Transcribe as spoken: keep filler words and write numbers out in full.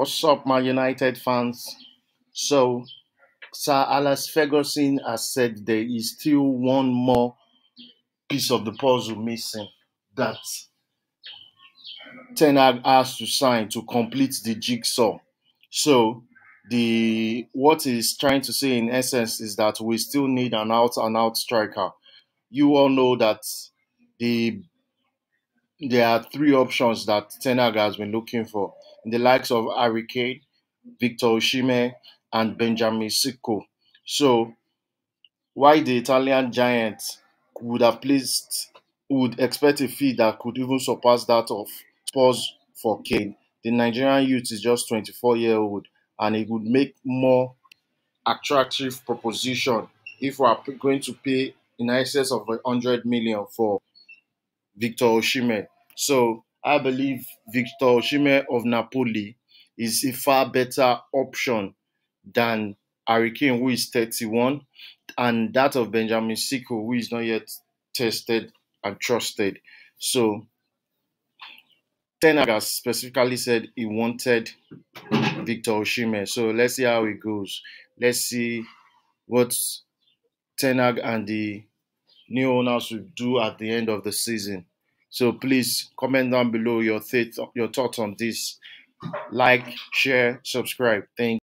What's up, my United fans? So, Sir Alex Ferguson has said there is still one more piece of the puzzle missing that Ten Hag has to sign to complete the jigsaw. So, the what he's trying to say in essence is that we still need an out-and-out striker. You all know that the there are three options that Ten Hag has been looking for. The likes of Harry Kane, Victor Osimhen, and Benjamin Šeško. So, why the Italian giant would have placed, would expect a fee that could even surpass that of Spurs for Kane. The Nigerian youth is just twenty-four years old, and it would make more attractive proposition if we are going to pay in excess of one hundred million for Victor Osimhen. So, I believe Victor Osimhen of Napoli is a far better option than Harry Kane, who is thirty-one, and that of Benjamin Šeško, who is not yet tested and trusted. So, Ten Hag has specifically said he wanted Victor Osimhen. So, let's see how it goes. Let's see what Ten Hag and the new owners will do at the end of the season. So please comment down below your, th your thoughts on this. Like, share, subscribe. Thank you.